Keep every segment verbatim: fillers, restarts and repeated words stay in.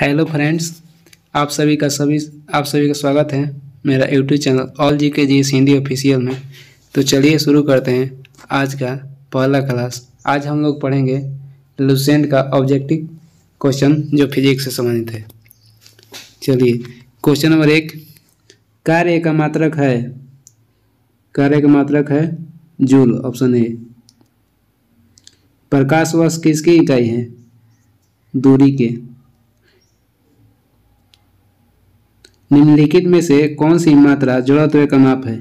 Hello friends, आप सभी का सभी आप सभी का स्वागत है मेरा यूट्यूब चैनल ऑल जी के जी एस हिंदी ऑफिशियल में। तो चलिए शुरू करते हैं आज का पहला क्लास। आज हम लोग पढ़ेंगे लुसेंट का ऑब्जेक्टिव क्वेश्चन जो फिजिक्स से संबंधित है। चलिए क्वेश्चन नंबर एक, कार्य का मात्रक है कार्य का मात्रक है जूल, ऑप्शन ए। प्रकाश वर्ष किसकी इकाई है? दूरी के। निम्नलिखित में से कौन सी मात्रा जड़त्व का माप है?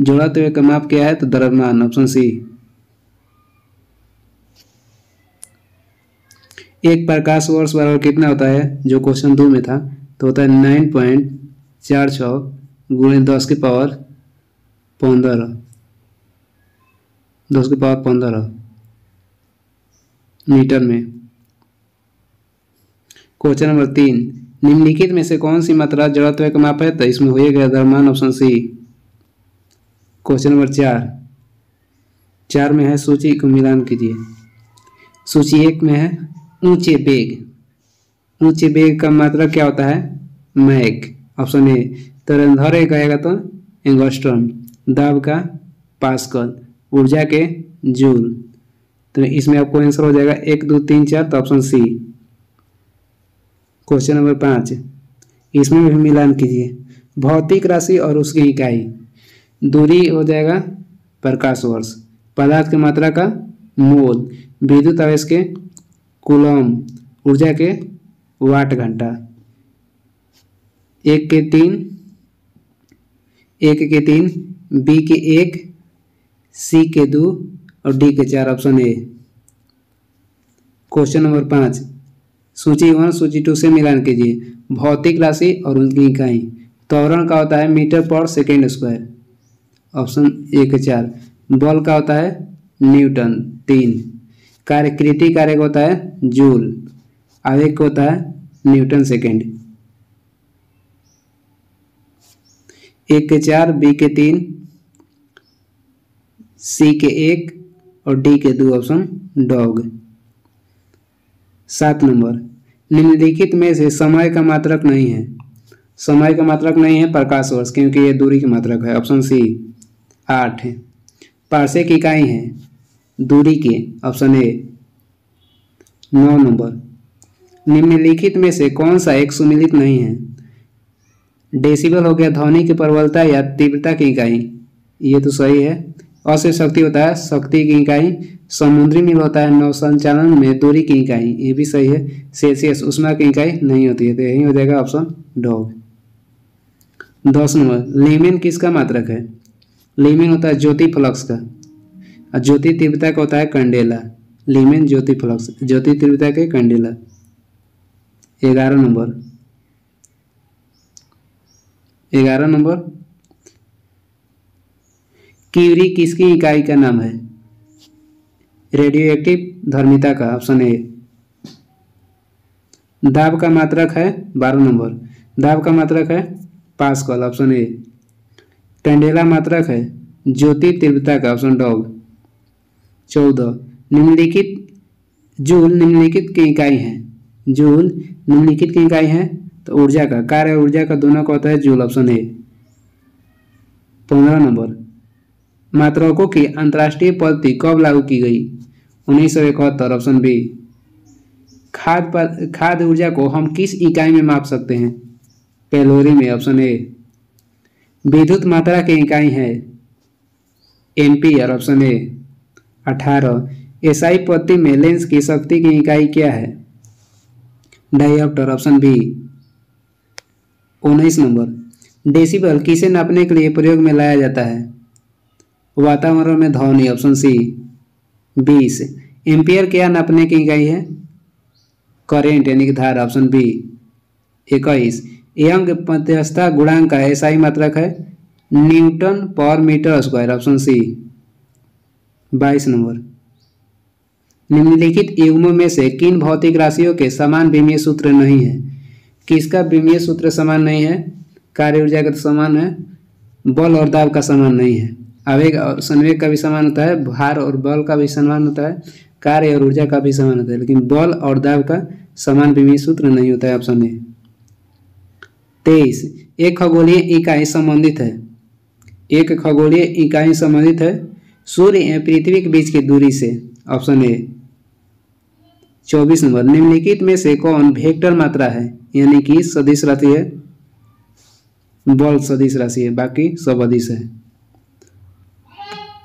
जड़त्व का माप क्या है? तो द्रव्यमान, ऑप्शन सी। एक प्रकाश वर्ष बराबर कितना होता है? जो क्वेश्चन दो में था तो होता है नाइन पॉइंट चार छः गुणे दस की पावर पंद्रह दस की पावर पंद्रह मीटर में। क्वेश्चन नंबर तीन, निम्नलिखित में से कौन सी मात्रा जड़त्व का माप है? तो इसमें होएगा द्रव्यमान, ऑप्शन सी। क्वेश्चन नंबर चार चार में है सूची को मिलान कीजिए। सूची एक में है ऊंचे बेग, ऊंचे बेग का मात्रक क्या होता है? Mach, option A. तरंग दैर्घ्य कहेगा तो एंगस्ट्रॉम, दाब का पास्कल, ऊर्जा के जूल। तो इसमें आपको आंसर हो जाएगा एक दो तीन चार, तो ऑप्शन सी। क्वेश्चन नंबर पाँच, इसमें भी मिलान कीजिए। भौतिक राशि और उसकी इकाई, दूरी हो जाएगा प्रकाश वर्ष, पदार्थ की मात्रा का मोल, विद्युत आवेश के कूलम, ऊर्जा के वाट घंटा। एक के तीन एक के तीन बी के एक, सी के दो और डी के चार, ऑप्शन ए। क्वेश्चन नंबर पाँच, सूची वन सूची टू से मिलान कीजिए। भौतिक राशि और उनकी इकाई, त्वरण का होता है मीटर पर सेकेंड स्क्वायर, ऑप्शन ए के चार। बल का होता है न्यूटन तीन। कार्यकृति कार्य का होता है जूल, आवेग का होता है न्यूटन सेकेंड। एक के चार, बी के तीन, सी के एक और डी के दो, ऑप्शन डॉग। सात नंबर, निम्नलिखित में से समय का मात्रक नहीं है समय का मात्रक नहीं है प्रकाश वर्ष, क्योंकि ये दूरी का मात्रक है, ऑप्शन सी। आठ, पार्श्विक इकाई है दूरी के, ऑप्शन ए। नौ नंबर, निम्नलिखित में से कौन सा एक सुमिलित नहीं है? डेसिबल हो गया ध्वनि की प्रबलता या तीव्रता की इकाई, ये तो सही है। अशक्त शक्ति होता है शक्ति की इकाई। समुद्री मील होता है नौ संचालन में दूरी की इकाई, ये भी सही है। सेल्सियस उष्मा की इकाई नहीं होती है, तो यही हो जाएगा ऑप्शन डॉग। दस नंबर, लीमेन किसका मात्रक है? लीमेन होता है ज्योति फ्लक्स का, और ज्योति तीव्रता का होता है कंडेला। लीमेन ज्योति फ्लक्स, ज्योति तीव्रता के कंडेला। ग्यारह नंबर ग्यारह नंबर क्यूरी किसकी इकाई का नाम है? रेडियो एक्टिव धर्मिता का, ऑप्शन ए। दाब का मात्रक है बारह नंबर, दाब का मात्रक है पास्कल, ऑप्शन ए। कंडेला मात्रक है ज्योति तीव्रता का, ऑप्शन डॉग। चौदह, निम्नलिखित जूल निम्नलिखित की इकाई है जूल निम्नलिखित की इकाई है तो ऊर्जा का, कार्य और ऊर्जा का दोनों का होता है जूल, ऑप्शन ए। पंद्रह नंबर, मात्रकों की अंतर्राष्ट्रीय पद्धति कब लागू की गई? उन्नीस सौ इकहत्तर, ऑप्शन बी। खाद पर खाद्य ऊर्जा को हम किस इकाई में माप सकते हैं? कैलोरी में, ऑप्शन ए। विद्युत मात्रा की इकाई है एम्पीयर, ऑप्शन ए। अठारह, एसआई पद्धति में लेंस की शक्ति की इकाई क्या है? Dioptre, option B. उन्नीस नंबर, डेसिबल किसे नापने के लिए प्रयोग में लाया जाता है? वातावरण में ध्वनि, ऑप्शन सी। बीस, एम्पियर क्या नापने की इकाई है? करेंट यानी कि धारा, ऑप्शन बी। इक्कीस, यंग मध्यस्थता गुणांक का एसआई मात्रक है न्यूटन पर मीटर स्क्वायर, ऑप्शन सी। बाईस नंबर, निम्नलिखित युग्मों में से किन भौतिक राशियों के समान विमीय सूत्र नहीं है? किसका विमीय सूत्र समान नहीं है? कार्य ऊर्जा का तो समान है, बल और दाब का समान नहीं है, आवेग और संवेग का भी समान होता है, भार और बल का भी समान होता है, कार्य और ऊर्जा काफी समान होता है, लेकिन बल और दाब का समान विमीय सूत्र नहीं होता है। Option A. तेईस, एक खगोलीय इकाई संबंधित है। एक खगोलीय इकाई संबंधित है सूर्य एवं पृथ्वी के बीच की दूरी से। Option A. चौबीस नंबर, निम्नलिखित में से कौन वेक्टर मात्रा है, यानी कि सदिश राशि है, बल सदिश राशि है, बाकी सब अदिश है।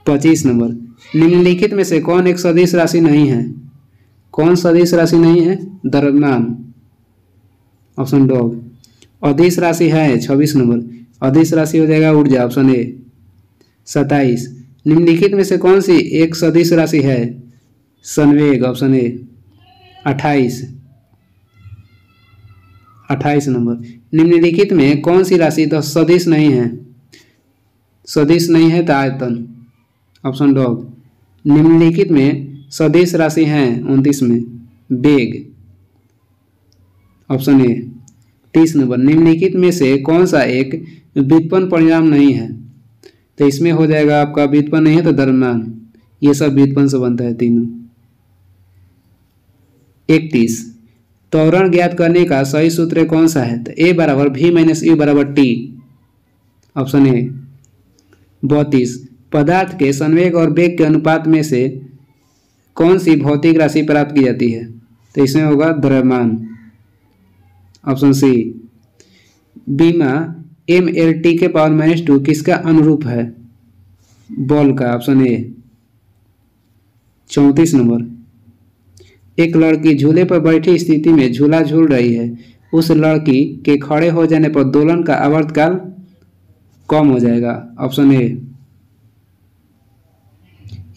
पच्चीस नंबर, निम्नलिखित में से कौन एक सदिश राशि नहीं है, कौन सदिश राशि नहीं है, द्रव्यमान। Option dog. अदिश राशि है छब्बीस नंबर, अदिश राशि हो जाएगा ऊर्जा। Option A. सत्ताईस, निम्नलिखित में से कौन सी एक सदिश राशि है, संवेग। Option A. अट्ठाईस अट्ठाईस नंबर, निम्नलिखित में कौन सी राशि तो सदिश नहीं है, सदिश नहीं है तो आयतन। Option dog. निम्नलिखित में सदिश राशि हैं उनतीस में वेग। Option A. तीस नंबर, निम्नलिखित में से कौन सा एक व्युत्पन्न परिणाम नहीं है, तो इसमें हो जाएगा आपका व्युत्पन्न नहीं है तो दरम्यान, ये सब व्युत्पन्न से बनता है तीनों। इकतीस, त्वरण ज्ञात करने का सही सूत्र कौन सा है, तो ए बराबर भी माइनस यू बराबर टी। Option A. बत्तीस, पदार्थ के संवेग और वेग के अनुपात में से कौन सी भौतिक राशि प्राप्त की जाती है, तो इसमें होगा द्रव्यमान। Option C. बीमा एम एल टी के पावर माइनस टू किसका अनुरूप है, बॉल का। Option A. चौंतीस नंबर, एक लड़की झूले पर बैठी स्थिति में झूला झूल रही है, उस लड़की के खड़े हो जाने पर दोलन का आवर्तकाल कम हो जाएगा। Option A.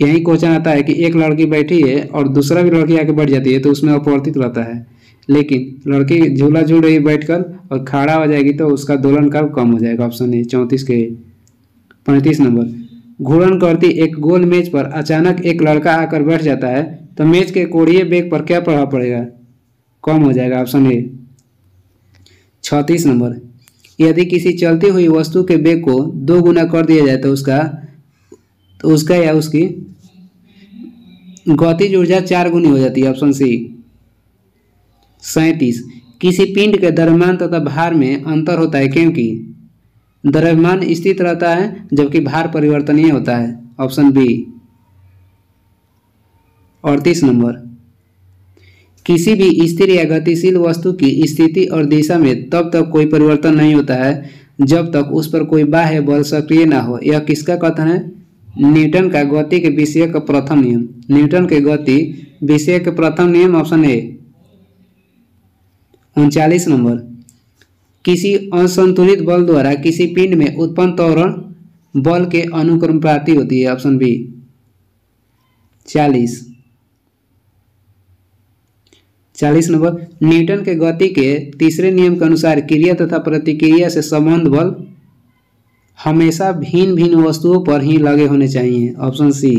यही क्वेश्चन आता है कि एक लड़की बैठी है और दूसरा भी लड़की आके बैठ जाती है, तो उसमें अपवर्तित रहता है, लेकिन लड़की झूला झूल रही बैठकर और खड़ा हो जाएगी तो उसका दोलन काल कम हो जाएगा। Option A. चौंतीस के। पैंतीस नंबर, घूर्णन करती एक गोल मेज पर अचानक एक लड़का आकर बैठ जाता है, तो मेज के कोणीय वेग पर क्या प्रभाव पड़ेगा, कम हो जाएगा। Option A. छत्तीस नंबर, यदि किसी चलती हुई वस्तु के वेग को दो गुना कर दिया जाए तो उसका तो उसका या उसकी गतिज ऊर्जा चार गुनी हो जाती है। Option C. सैंतीस, किसी पिंड के द्रव्यमान तथा भार में अंतर होता है क्योंकि द्रव्यमान स्थिर रहता है जबकि भार परिवर्तनीय होता है। Option B. अड़तीस नंबर, किसी भी स्थिर या गतिशील वस्तु की स्थिति और दिशा में तब तक कोई परिवर्तन नहीं होता है जब तक उस पर कोई बाह्य बल सक्रिय ना हो। यह किसका कथन है, न्यूटन का गति के विषय का प्रथम नियम, न्यूटन के गति विषय के प्रथम नियम। Option A. उनचालीस नंबर, किसी असंतुलित बल द्वारा किसी पिंड में उत्पन्न त्वरण बल के अनुक्रमप्राप्ति होती है। Option B. चालीस चालीस नंबर, न्यूटन के गति के तीसरे नियम के अनुसार क्रिया तथा प्रतिक्रिया से संबंध बल हमेशा भिन्न भिन्न वस्तुओं पर ही लगे होने चाहिए। Option C.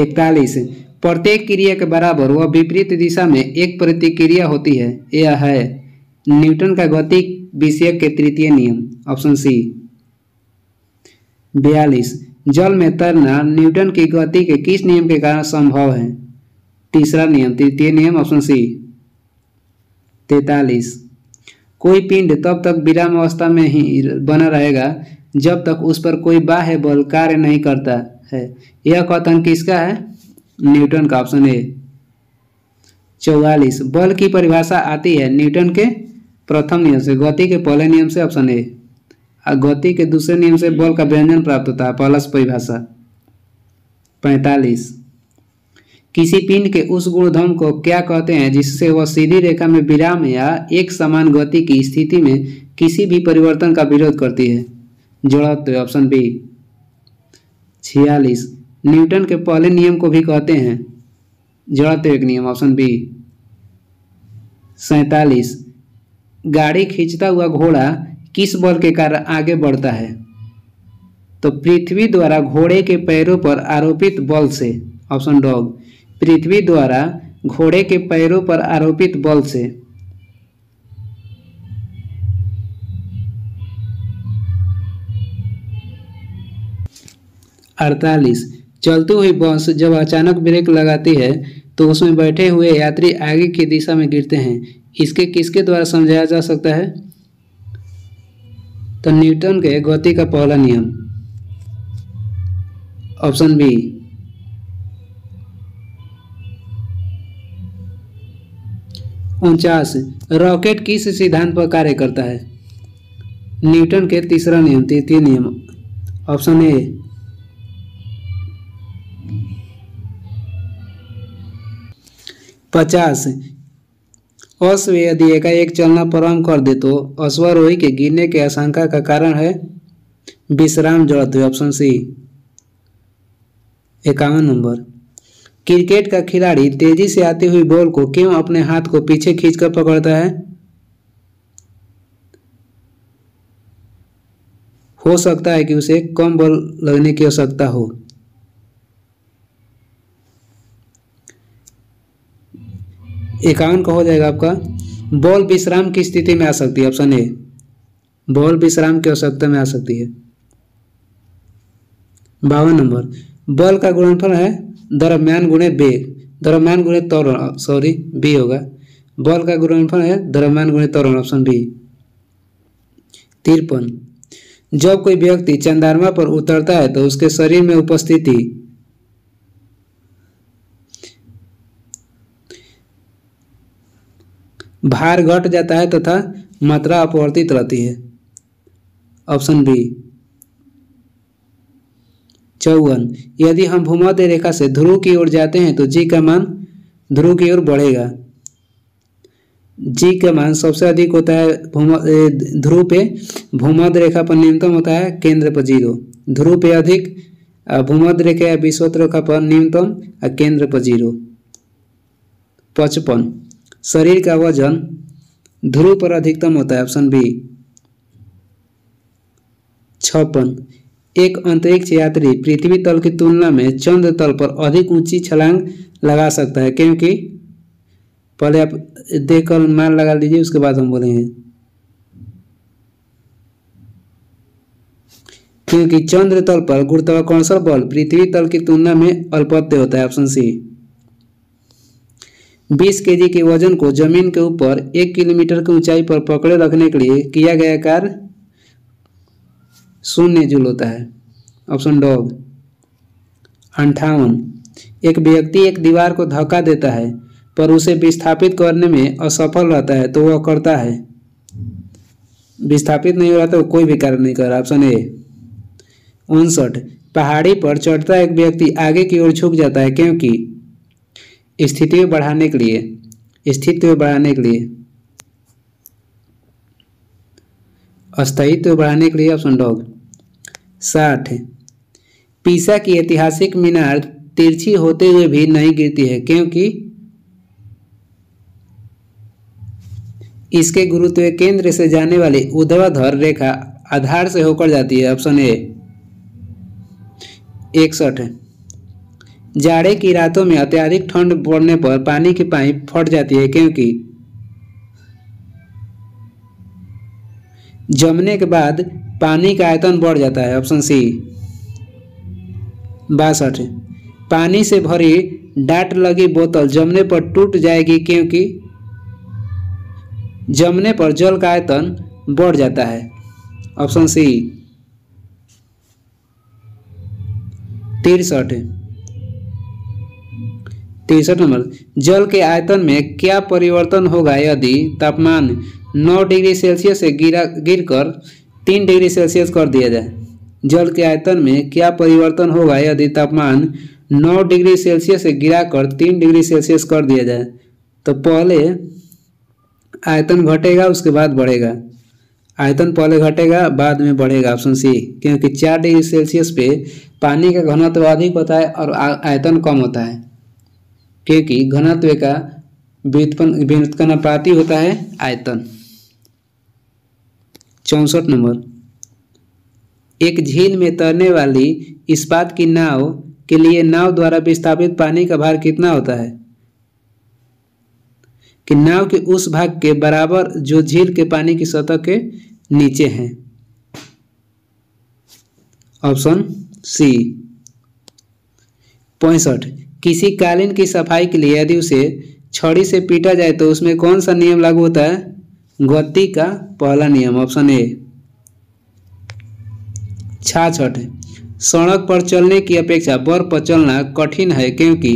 इकतालीस, प्रत्येक क्रिया के बराबर व विपरीत दिशा में एक प्रतिक्रिया होती है, यह है न्यूटन का गति विषय के तृतीय नियम। Option C. बयालीस, जल में तैरना न्यूटन की गति के किस नियम के कारण संभव है, तीसरा नियम, तृतीय नियम। Option C. तैतालीस, कोई पिंड तब तक विराम अवस्था में ही बना रहेगा जब तक उस पर कोई बाह्य बल कार्य नहीं करता है, यह कथन किसका है, न्यूटन का। Option A. चौवालीस, बल की परिभाषा आती है न्यूटन के प्रथम नियम से, गति के पहले नियम से। Option A. गति के दूसरे नियम से बल का व्यंजन प्राप्त होता है, पहला परिभाषा। पैंतालीस, किसी पिंड के उस गुणधर्म को क्या कहते हैं जिससे वह सीधी रेखा में विराम या एक समान गति की स्थिति में किसी भी परिवर्तन का विरोध करती है, जड़त्व। Option B. छियालीस, न्यूटन के पहले नियम को भी कहते हैं जड़त्व एक नियम। Option B. सैंतालीस, गाड़ी खींचता हुआ घोड़ा किस बल के कारण आगे बढ़ता है, तो पृथ्वी द्वारा घोड़े के पैरों पर आरोपित बल से। ऑप्शन डॉग, पृथ्वी द्वारा घोड़े के पैरों पर आरोपित बल से। अड़तालीस, चलती हुई बस जब अचानक ब्रेक लगाती है तो उसमें बैठे हुए यात्री आगे की दिशा में गिरते हैं। इसके किसके द्वारा समझाया जा सकता है? तो न्यूटन के गति का पहला नियम। Option B. उनचास, रॉकेट किस सिद्धांत पर कार्य करता है? न्यूटन के तीसरा नियम, तृतीय नियम। Option A. पचास, अश्व यदि एकाएक चलना प्रारंभ कर दे तो अश्वारोही के गिरने की आशंका का कारण है विश्राम जड़त्व। Option C. इक्यावन नंबर, क्रिकेट का खिलाड़ी तेजी से आती हुई बॉल को क्यों अपने हाथ को पीछे खींचकर पकड़ता है? हो सकता है कि उसे कम बॉल लगने की आवश्यकता हो। इक्यावन का हो जाएगा आपका, बॉल विश्राम की स्थिति में आ सकती है। ऑप्शन ए, बॉल विश्राम की आवश्यकता में आ सकती है। बावन नंबर, बल का गुणनफल है द्रव्यमान गुणे वेग, द्रव्यमान गुणे त्वरण, सॉरी बी होगा। बल का गुणनफल है द्रव्यमान गुणे त्वरण। Option B. तिरपन, जब कोई व्यक्ति चंद्रमा पर उतरता है तो उसके शरीर में उपस्थिति भार घट जाता है तथा मात्रा अपवर्तित रहती है। Option B. चौवन, यदि हम भूमध्य रेखा से ध्रुव की ओर जाते हैं तो जी का मान ध्रुव की ओर बढ़ेगा। जी का मान सबसे अधिक होता है ध्रुव पे, भूमध्य रेखा पर न्यूनतम होता है, केंद्र पर जीरो। ध्रुव पे अधिक, भूमध्य रेखा या विषुवत रेखा पर न्यूनतम और केंद्र पर जीरो। पचपन, शरीर का वजन ध्रुव पर अधिकतम होता है। Option B. छप्पन, एक अंतरिक्ष यात्री पृथ्वी तल की तुलना में चंद्र तल पर अधिक ऊंची छलांग लगा सकता है क्योंकि, पहले आप देख कर मान लगा लीजिए, उसके बाद हम बोलेंगे। क्योंकि चंद्र तल पर गुरुत्वाकर्षण बल पृथ्वी तल की तुलना में अल्पत्य होता है। Option C. बीस केजी के वजन को जमीन के ऊपर एक किलोमीटर की ऊंचाई पर पकड़े रखने के लिए किया गया कार्य शून्य जूल होता है। Option D. अंठावन, एक व्यक्ति एक दीवार को धक्का देता है पर उसे विस्थापित करने में असफल रहता है तो वह करता है, विस्थापित नहीं हो रहा तो कोई भी कार्य नहीं कर रहा। Option A. उनसठ, पहाड़ी पर चढ़ता एक व्यक्ति आगे की ओर झुक जाता है क्योंकि, स्थिति में बढ़ाने के लिए, स्थिति में बढ़ाने के लिए, स्थायित्व बढ़ाने के लिए। Option D. साठ, पीसा की ऐतिहासिक मीनार तिरछी होते हुए भी नहीं गिरती है क्योंकि इसके गुरुत्व केंद्र से जाने वाली ऊर्ध्वाधर रेखा आधार से होकर जाती है। Option A. इकसठ, जाड़े की रातों में अत्यधिक ठंड पड़ने पर पानी की पाइप फट जाती है क्योंकि, जमने के बाद पानी का आयतन बढ़ जाता है। Option C. बासठ, पानी से भरी डाट लगी बोतल जमने पर टूट जाएगी क्योंकि, जमने पर जल का आयतन बढ़ जाता है। Option C. तिरसठ तिरसठ नंबर, जल के आयतन में क्या परिवर्तन होगा यदि तापमान नौ डिग्री सेल्सियस से गिरा गिरकर तीन डिग्री सेल्सियस कर दिया जाए? जल के आयतन में क्या परिवर्तन होगा यदि तापमान नौ डिग्री सेल्सियस से गिराकर तीन डिग्री सेल्सियस कर दिया जाए? तो पहले आयतन घटेगा, उसके बाद बढ़ेगा। आयतन पहले घटेगा, बाद में बढ़ेगा। Option C. क्योंकि चार डिग्री सेल्सियस पे पानी का घनत्व अधिक होता है और आयतन कम होता है क्योंकि घनत्व का व्युत्पन्नानुपाती होता है आयतन। चौंसठ नंबर, एक झील में तैरने वाली इस्पात की नाव के लिए नाव द्वारा विस्थापित पानी का भार कितना होता है कि नाव के उस भाग के बराबर जो झील के पानी की सतह के नीचे है? Option C. पैंसठ, किसी कालीन की सफाई के लिए यदि उसे छड़ी से पीटा जाए तो उसमें कौन सा नियम लागू होता है? गति का पहला नियम, ऑप्शन ए। छाछठ, सड़क पर चलने की अपेक्षा बर्फ पर चलना कठिन है क्योंकि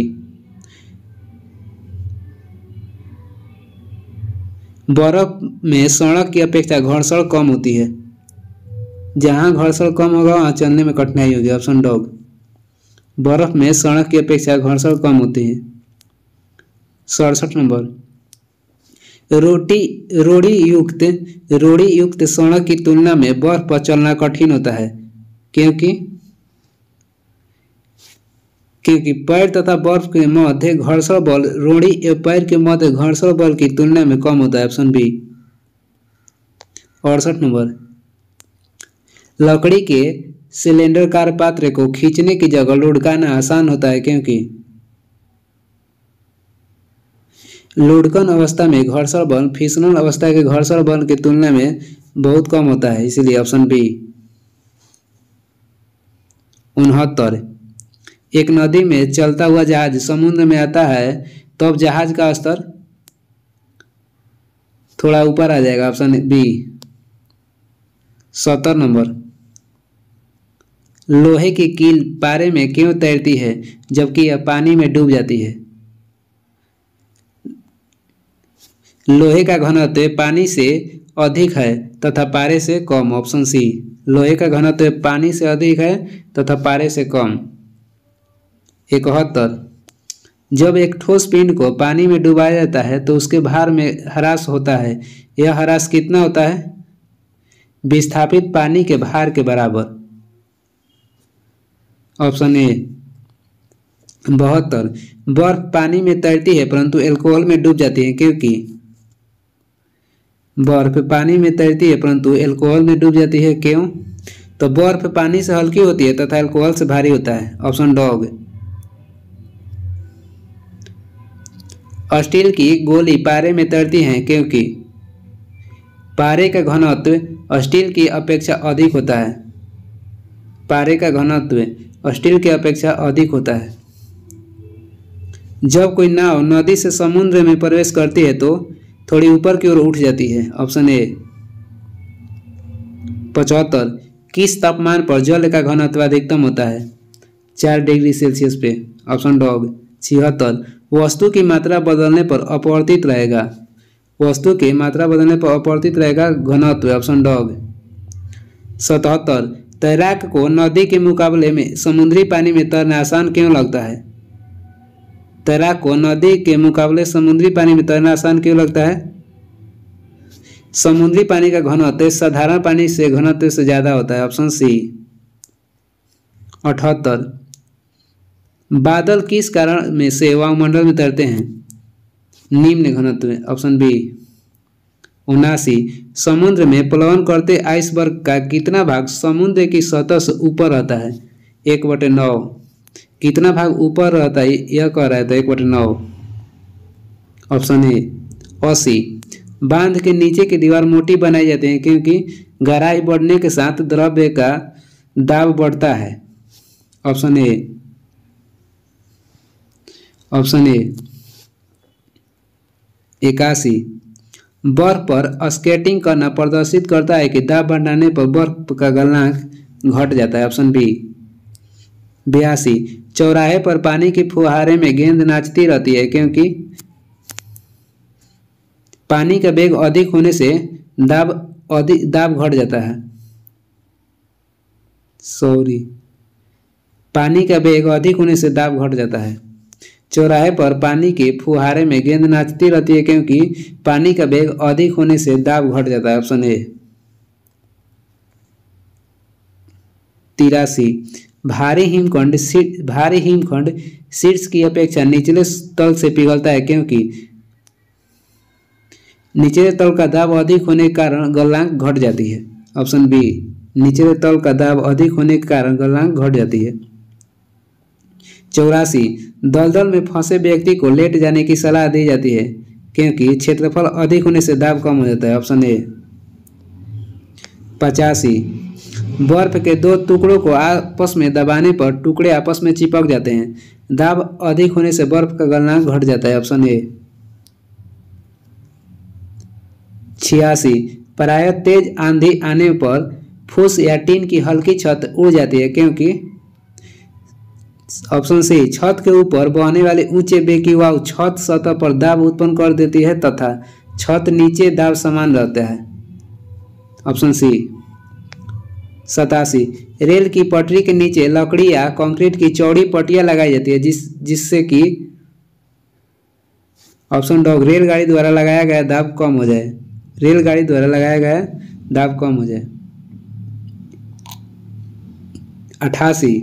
बर्फ में सड़क की अपेक्षा घर्षण कम होती है, जहां घर्षण कम होगा वहां चलने में कठिनाई होगी, ऑप्शन डॉग। बर्फ में सड़क की अपेक्षा घर्षण कम होती है। सड़सठ नंबर, रोटी रोड़ी युक्त रोड़ी युक्त सड़क की तुलना में बर्फ पर चलना कठिन होता है क्योंकि क्योंकि पैर तथा बर्फ के मध्य घर्षण बल रोड़ी एवं पैर के मध्य घर्षण बल की तुलना में कम होता है, ऑप्शन बी। अड़सठ नंबर, लकड़ी के सिलेंडरकार पात्र को खींचने की जगह लुढ़काना आसान होता है क्योंकि लुढ़कन अवस्था में घर्षण बल फिसलन अवस्था के घर्षण बल की तुलना में बहुत कम होता है, इसलिए ऑप्शन बी। उनहत्तर, एक नदी में चलता हुआ जहाज समुद्र में आता है तब तो जहाज का स्तर थोड़ा ऊपर आ जाएगा, ऑप्शन बी। सत्तर नंबर, लोहे की कील पारे में क्यों तैरती है जबकि यह पानी में डूब जाती है? लोहे का घनत्व पानी से अधिक है तथा पारे से कम, ऑप्शन सी। लोहे का घनत्व पानी से अधिक है तथा पारे से कम। इकहत्तर, जब एक ठोस पिंड को पानी में डुबाया जाता है तो उसके भार में ह्रास होता है, यह ह्रास कितना होता है? विस्थापित पानी के भार के बराबर, ऑप्शन ए। बहत्तर, बर्फ पानी में तैरती है परंतु एल्कोहल में डूब जाती है क्योंकि बर्फ पानी में तैरती है परंतु एल्कोहल में डूब जाती है क्यों? तो बर्फ पानी से हल्की होती है तथा एल्कोहल से भारी होता है, ऑप्शन डॉग। स्टील की गोली पारे में तैरती है क्योंकि पारे का घनत्व स्टील की अपेक्षा अधिक होता है, पारे का घनत्व स्टील की अपेक्षा अधिक होता है। जब कोई नाव नदी से समुद्र में प्रवेश करती है तो थोड़ी ऊपर की ओर उठ जाती है, ऑप्शन ए। पचहत्तर, किस तापमान पर जल का घनत्व अधिकतम होता है? चार डिग्री सेल्सियस पे, ऑप्शन डॉग। छिहत्तर, वस्तु की मात्रा बदलने पर अपवर्तित रहेगा, वस्तु की मात्रा बदलने पर अपवर्तित रहेगा घनत्व, ऑप्शन डॉग। सतहत्तर, तैराक को नदी के मुकाबले में समुद्री पानी में तैरना आसान क्यों लगता है? तैराक को नदी के मुकाबले समुद्री पानी में तैरना आसान क्यों लगता है? समुद्री पानी का घनत्व साधारण पानी से घनत्व से ज़्यादा होता है, ऑप्शन सी। अठहत्तर, बादल किस कारण में से वायुमंडल में तैरते हैं? निम्न घनत्व, ऑप्शन बी। उनासी, समुद्र में प्लवन करते आइसबर्ग का कितना भाग समुद्र की सतह से ऊपर रहता है? एक बटे नौ। कितना भाग ऊपर रहता है यह कह रहा है, तो एक बटे नौ, ऑप्शन ए। अस्सी, बांध के नीचे की दीवार मोटी बनाई जाती है क्योंकि गहराई बढ़ने के साथ द्रव्य का दाब बढ़ता है, ऑप्शन ए, ऑप्शन ए। इक्यासी, बर्फ पर स्केटिंग करना प्रदर्शित करता है कि दाब बढ़ाने पर बर्फ का गलनांक घट जाता है, ऑप्शन बी। बयासी, चौराहे पर पानी के फुहारे में गेंद नाचती रहती है क्योंकि पानी का वेग अधिक होने से दाब अधिक दाब घट जाता है सॉरी पानी का वेग अधिक होने से दाब घट जाता है। चौराहे पर पानी के फुहारे में गेंद नाचती रहती है क्योंकि पानी का वेग अधिक होने से दाब घट जाता है, ऑप्शन ए। तिरासी, भारी हिमखंड भारी हिमखंड शीर्ष की अपेक्षा निचले तल से पिघलता है क्योंकि निचले तल का दाब अधिक होने के कारण गलनांक घट जाती है, ऑप्शन बी। निचले तल का दाब अधिक होने के कारण गलनांक घट जाती है। चौरासी, दलदल में फंसे व्यक्ति को लेट जाने की सलाह दी जाती है क्योंकि क्षेत्रफल अधिक होने से दाब कम हो जाता है, ऑप्शन ए। पचासी, बर्फ के दो टुकड़ों को आपस में दबाने पर टुकड़े आपस में चिपक जाते हैं। दाब अधिक होने से बर्फ का गलनांक घट जाता है। Option A. छियासी, प्रायः तेज आंधी आने पर फूस या टीन की हल्की छत उड़ जाती है क्योंकि। ऑप्शन सी, छत के ऊपर बहने वाले ऊंचे बेग की वायु छत सतह पर दाब उत्पन्न कर देती है तथा छत नीचे दाब समान रहता है। Option C. सतासी, रेल की पटरी के नीचे लकड़ी या कंक्रीट की चौड़ी पटिया लगाई जाती है जिस जिससे कि। ऑप्शन डॉग, रेलगाड़ी द्वारा लगाया गया दाब कम हो जाए। रेलगाड़ी द्वारा लगाया गया दाब कम हो जाए। अठासी,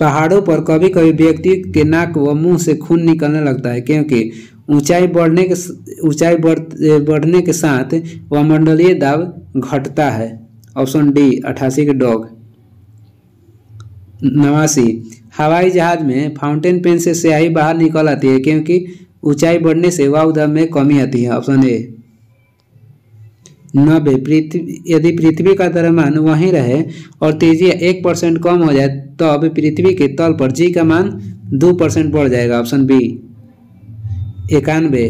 पहाड़ों पर कभी कभी व्यक्ति के नाक व मुंह से खून निकलने लगता है क्योंकि ऊंचाई बढ़ने के ऊंचाई बढ़ने के साथ वायुमंडलीय दाब घटता है। ऑप्शन डी, अठासी के डॉग। नवासी, हवाई जहाज में फाउंटेन पेन से स्याही बाहर निकल आती है क्योंकि ऊंचाई बढ़ने से वायु दाब में कमी आती है। Option A. नब्बे, पृथ्वी यदि पृथ्वी का द्रव्यमान वहीं रहे और तेजी एक परसेंट कम हो जाए तब पृथ्वी के तल पर जी का मान दो परसेंट बढ़ जाएगा। Option B. इक्यानवे,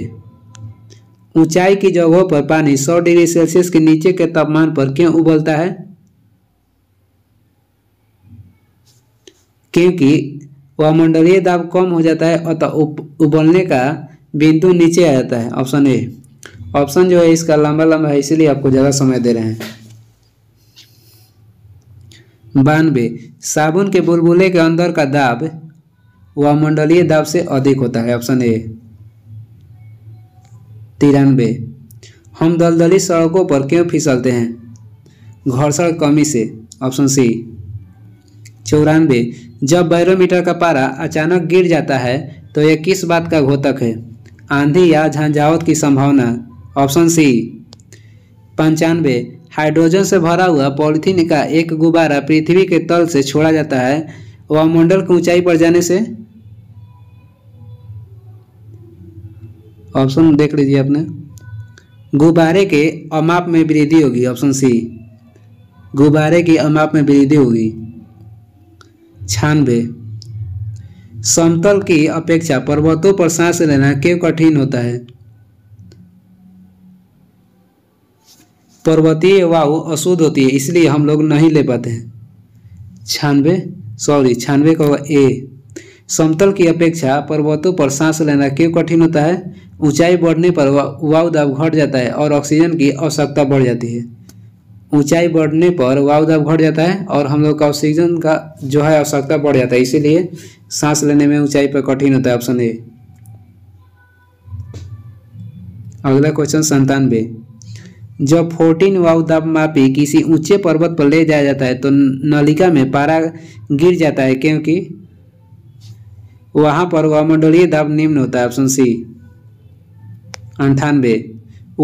ऊंचाई की जगहों पर पानी सौ डिग्री सेल्सियस के नीचे के तापमान पर क्यों उबलता है? क्योंकि वायुमंडलीय दाब कम हो जाता है अतः उबलने का बिंदु नीचे आ जाता है। ऑप्शन ए। ऑप्शन जो है इसका लंबा लंबा है इसीलिए आपको ज़्यादा समय दे रहे हैं। बानवे, साबुन के बुलबुले के अंदर का दाब वायुमंडलीय दाब से अधिक होता है। Option A. तिरानवे, हम दलदली सड़कों पर क्यों फिसलते हैं? घर्षण कमी से। Option C. चौरानवे, जब बैरोमीटर का पारा अचानक गिर जाता है तो यह किस बात का घोतक है? आंधी या झंझावत की संभावना। Option C. पंचानवे, हाइड्रोजन से भरा हुआ पॉलिथीन का एक गुब्बारा पृथ्वी के तल से छोड़ा जाता है वायुमंडल की ऊंचाई पर जाने से। ऑप्शन देख लीजिए आपने, गुब्बारे के अमाप में वृद्धि होगी। ऑप्शन सी, गुब्बारे की अमाप में वृद्धि होगी। छियानवे, समतल की अपेक्षा पर्वतों पर सांस लेना क्यों कठिन होता है? पर्वतीय वायु अशुद्ध होती है इसलिए हम लोग नहीं ले पाते हैं। छियानवे सॉरी छियानवे का ए, समतल की अपेक्षा पर्वतों पर सांस लेना क्यों कठिन होता है? ऊंचाई बढ़ने पर वायु दाब घट जाता है और ऑक्सीजन की आवश्यकता बढ़ जाती है। ऊंचाई बढ़ने पर वायु दाब घट जाता है और हम लोग का ऑक्सीजन का जो है आवश्यकता बढ़ जाता है इसीलिए सांस लेने में ऊंचाई पर कठिन होता है। Option A. अगला क्वेश्चन संतानवे, जब फोर्टीन वायु दाब मापी किसी ऊंचे पर्वत पर ले जाया जाता है तो नलिका में पारा गिर जाता है क्योंकि वहां पर वायुमंडलीय दाब निम्न होता है। Option C. अंठानवे,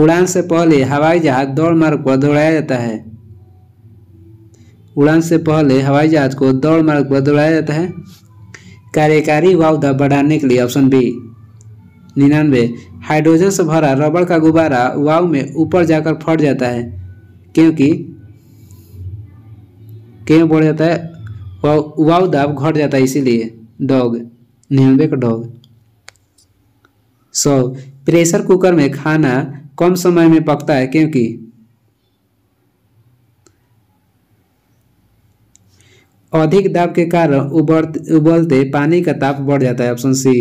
उड़ान से पहले हवाई जहाज दौड़ मार्ग पर दौड़ाया जाता है। उड़ान से पहले हवाई जहाज को दौड़ मार्ग पर दौड़ाया जाता है कार्यकारी वायु दाब बढ़ाने के लिए। Option B. निन्यानवे, हाइड्रोजन से भरा रबड़ का गुब्बारा वायु में ऊपर जाकर फट जाता है क्योंकि क्यों बढ़ जाता है? वायु दाब घट जाता है इसीलिए डॉग। निन्यानवे का डॉग। सौ, प्रेशर कुकर में खाना कम समय में पकता है क्योंकि अधिक दाब के कारण उबलते उबलते पानी का ताप बढ़ जाता है। Option C.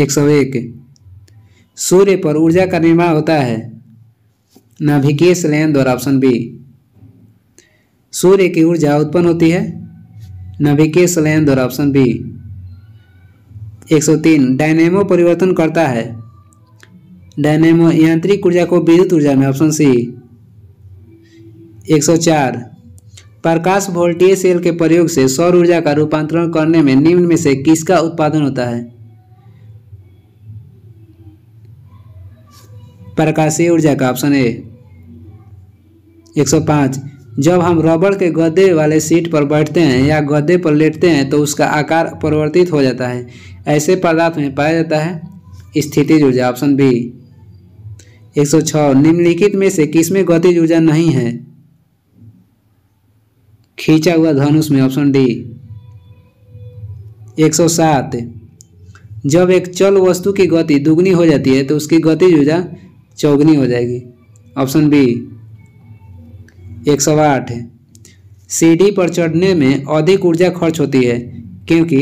एक सौ एक, सूर्य पर ऊर्जा का निर्माण होता है नाभिकीय संलयन द्वारा। Option B. सूर्य की ऊर्जा उत्पन्न होती है नाभिकीय संलयन द्वारा। Option B. एक सौ तीन, डायनेमो परिवर्तन करता है। डायनेमो यांत्रिक ऊर्जा को विद्युत ऊर्जा में। Option C. एक सौ चार, प्रकाश वोल्टेज सेल के प्रयोग से सौर ऊर्जा का रूपांतरण करने में निम्न में से किसका उत्पादन होता है? प्रकाशीय ऊर्जा का। Option A. एक सौ पाँच, जब हम रबड़ के गद्दे वाले सीट पर बैठते हैं या गद्दे पर लेटते हैं तो उसका आकार परिवर्तित हो जाता है ऐसे पदार्थ में पाया जाता है स्थितिज ऊर्जा। Option B. एक सौ छः निम्नलिखित में से किसमें गतिज ऊर्जा नहीं है? खींचा हुआ धनुष में, ऑप्शन डी। एक सौ सात जब एक चल वस्तु की गति दुगनी हो जाती है तो उसकी गतिज ऊर्जा चौगुनी हो जाएगी, ऑप्शन बी। एक सौ आठ सीढ़ी पर चढ़ने में अधिक ऊर्जा खर्च होती है क्योंकि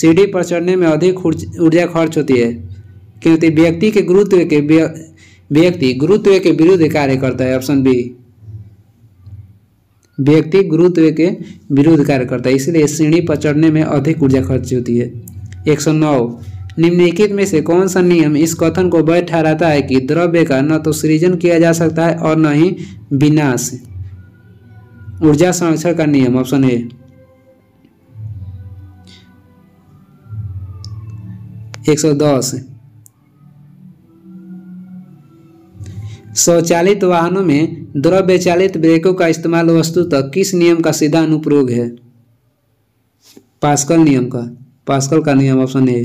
सीढ़ी पर चढ़ने में अधिक ऊर्जा खर्च होती है क्योंकि व्यक्ति के गुरुत्व के व्यक्ति गुरुत्व के विरुद्ध कार्य करता है, ऑप्शन बी। व्यक्ति गुरुत्व के विरुद्ध कार्य करता है इसलिए सीढ़ी पर चढ़ने में अधिक ऊर्जा खर्च होती है। एक सौ नौ निम्नलिखित में से कौन सा नियम इस कथन को वैध ठहराता है कि द्रव्य का न तो सृजन किया जा सकता है और न ही विनाश? ऊर्जा संरक्षण का नियम, ऑप्शन ए। एक सौ दस स्वचालित वाहनों में द्रव्य चालित ब्रेकों का इस्तेमाल वस्तुतः किस नियम का सीधा अनुप्रयोग है? पास्कल नियम का, पास्कल का नियम, ऑप्शन ए।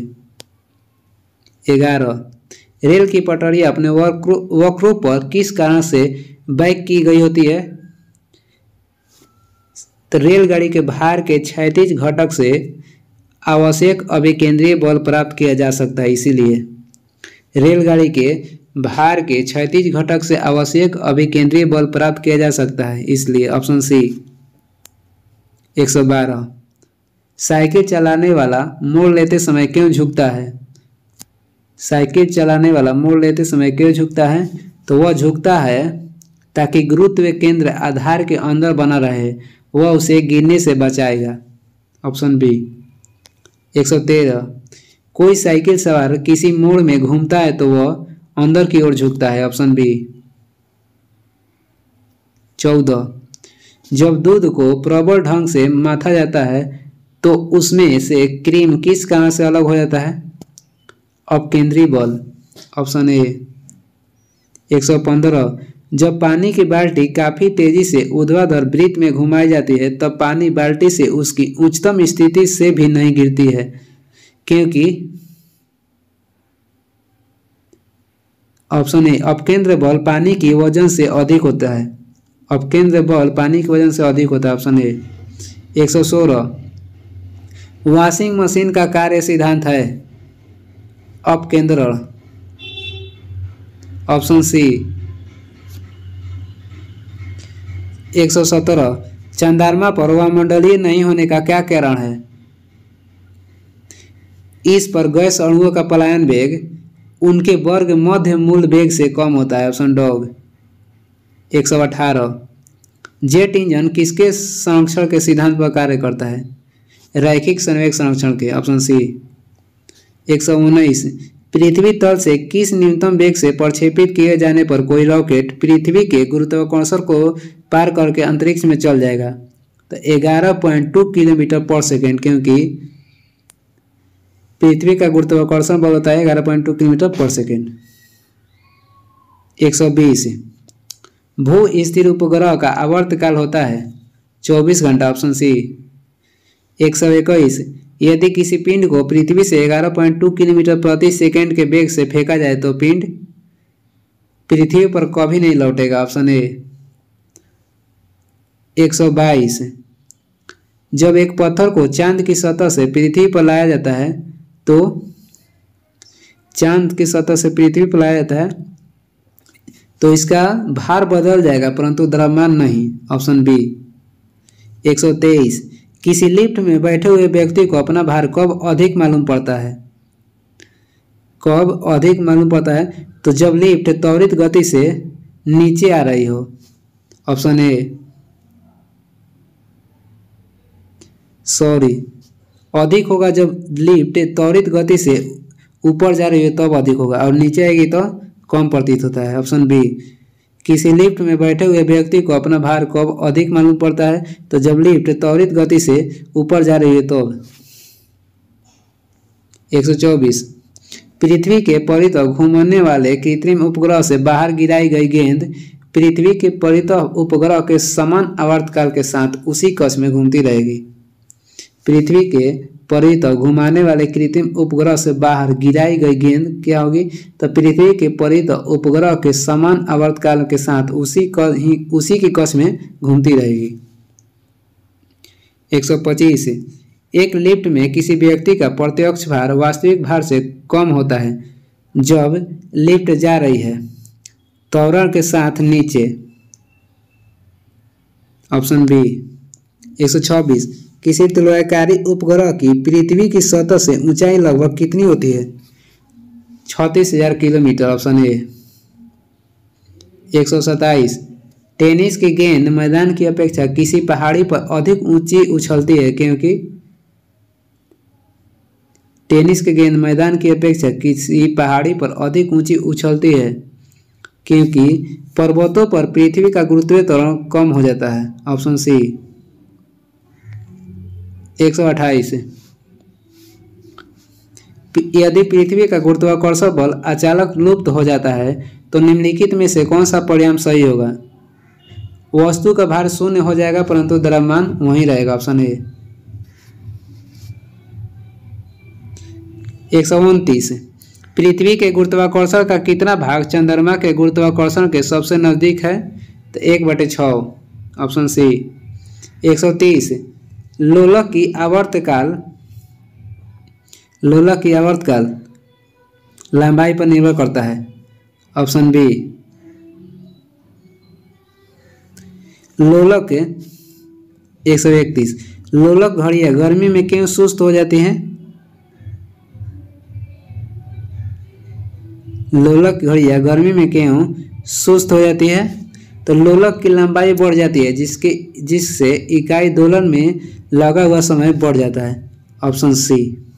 ग्यारह रेल की पटरी अपने वक्रों पर किस कारण से बैक की गई होती है? तो रेलगाड़ी के भार के क्षैतिज घटक से आवश्यक अभिकेंद्रीय बल प्राप्त किया जा सकता है इसीलिए रेलगाड़ी के भार के क्षैतिज घटक से आवश्यक अभिकेंद्रीय बल प्राप्त किया जा सकता है इसलिए, ऑप्शन सी। एक सौ बारह साइकिल चलाने वाला मोड़ लेते समय क्यों झुकता है? साइकिल चलाने वाला मोड़ लेते समय क्यों झुकता है? तो वह झुकता है ताकि गुरुत्व केंद्र आधार के अंदर बना रहे, वह उसे गिरने से बचाएगा, ऑप्शन बी। एक सौ तेरह कोई साइकिल सवार किसी मोड़ में घूमता है तो वह अंदर की ओर झुकता है, ऑप्शन बी। चौदह जब दूध को प्रबल ढंग से माथा जाता है तो उसमें से क्रीम किस कारण से अलग हो जाता है? अपकेंद्रीय बल, ऑप्शन ए। एक सौ पंद्रह जब पानी की बाल्टी काफ़ी तेजी से ऊर्ध्वाधर वृत्त में घुमाई जाती है तब पानी बाल्टी से उसकी उच्चतम स्थिति से भी नहीं गिरती है क्योंकि, ऑप्शन ए, अपकेंद्र बल पानी के वजन से अधिक होता है। अपकेंद्र बल पानी के वजन से अधिक होता है, ऑप्शन ए। एक सौ सोलह वॉशिंग मशीन का कार्य सिद्धांत है? अपकेंद्रण, ऑप्शन सी। एक सौ सत्रह चंद्रमा पर वायुमंडलीय नहीं होने का क्या कारण है? इस पर गैस अणुओं का पलायन वेग उनके वर्ग मध्य मूल वेग से कम होता है, ऑप्शन डॉग। एक सौ अठारह जेट इंजन किसके संरक्षण के सिद्धांत पर कार्य करता है? रैखिक संवेग संरक्षण के, ऑप्शन सी। एक सौ उन्नीस पृथ्वी तल से किस न्यूनतम वेग से प्रक्षेपित किए जाने पर कोई रॉकेट पृथ्वी के गुरुत्वाकर्षण को पार करके अंतरिक्ष में चल जाएगा? तो ग्यारह पॉइंट दो किलोमीटर पर सेकेंड क्योंकि पृथ्वी का गुरुत्वाकर्षण बल होता है ग्यारह पॉइंट दो किलोमीटर पर सेकेंड। एक सौ बीस भू स्थिर उपग्रह का आवर्तकाल होता है? चौबीस घंटा, ऑप्शन सी। एक सौ इक्कीस यदि किसी पिंड को पृथ्वी से ग्यारह पॉइंट दो किलोमीटर प्रति सेकेंड के वेग से फेंका जाए तो पिंड पृथ्वी पर कभी नहीं लौटेगा, ऑप्शन ए। एक सौ बाईस जब एक पत्थर को चांद की सतह से पृथ्वी पर लाया जाता है तो चांद की सतह से पृथ्वी पर लाया जाता है तो इसका भार बदल जाएगा परंतु द्रव्यमान नहीं, ऑप्शन बी। एक सौ तेईस किसी लिफ्ट में बैठे हुए व्यक्ति को अपना भार कब अधिक मालूम पड़ता है? कब अधिक मालूम पड़ता है? तो जब लिफ्ट त्वरित गति से नीचे आ रही हो, ऑप्शन ए। सॉरी अधिक होगा जब लिफ्ट त्वरित गति से ऊपर जा रही है तब तो अधिक होगा और नीचे आएगी तो कम प्रतीत होता है, ऑप्शन बी। किसी लिफ्ट में बैठे हुए व्यक्ति को अपना भार कब अधिक मालूम पड़ता है? तो जब लिफ्ट त्वरित गति से ऊपर जा रही है तब। तो एक सौ चौबीस पृथ्वी के परितः घूमने वाले कृत्रिम उपग्रह से बाहर गिराई गई गेंद पृथ्वी के परितः उपग्रह के समान आवर्तकाल के साथ उसी कक्ष में घूमती रहेगी। पृथ्वी के परित घुमाने वाले कृत्रिम उपग्रह से बाहर गिराई गई गेंद क्या होगी, तो पृथ्वी के परित उपग्रह के समान आवर्तकाल के साथ उसी कद ही उसी की कक्ष में घूमती रहेगी। एक सौ पच्चीस एक लिफ्ट में किसी व्यक्ति का प्रत्यक्ष भार वास्तविक भार से कम होता है जब लिफ्ट जा रही है त्वरण के साथ नीचे, ऑप्शन बी। एक सौ छब्बीस किसी तुल्यकारी उपग्रह की पृथ्वी की सतह से ऊंचाई लगभग कितनी होती है, छत्तीस हजार किलोमीटर, ऑप्शन ए। एक सौ सत्ताईस टेनिस की गेंद मैदान की अपेक्षा किसी पहाड़ी पर अधिक ऊंची उछलती है क्योंकि टेनिस की गेंद मैदान की अपेक्षा किसी पहाड़ी पर अधिक ऊंची उछलती है क्योंकि पर्वतों पर पृथ्वी का गुरुत्वीय त्वरण कम हो जाता है, ऑप्शन सी। एक सौ अट्ठाईस यदि पृथ्वी का गुरुत्वाकर्षण बल अचानक लुप्त हो जाता है तो निम्नलिखित में से कौन सा परिणाम सही होगा, वस्तु का भार शून्य हो जाएगा परंतु द्रव्यमान वहीं रहेगा, ऑप्शन ए। एक सौ उनतीस पृथ्वी के गुरुत्वाकर्षण का कितना भाग चंद्रमा के गुरुत्वाकर्षण के सबसे नजदीक है, तो एक बटे छ, ऑप्शन सी। एक सौ तीस लोलक की आवर्तकाल लोलक की आवर्तकाल लंबाई पर निर्भर करता है, ऑप्शन बी। लोलक एक सौ इकतीस लोलक घड़ियां गर्मी में क्यों सुस्त हो जाती हैं, लोलक घड़ियां गर्मी में क्यों सुस्त हो जाती है, तो लोलक की लंबाई बढ़ जाती है जिसके जिससे इकाई दोलन में लगा हुआ समय बढ़ जाता है, ऑप्शन सी।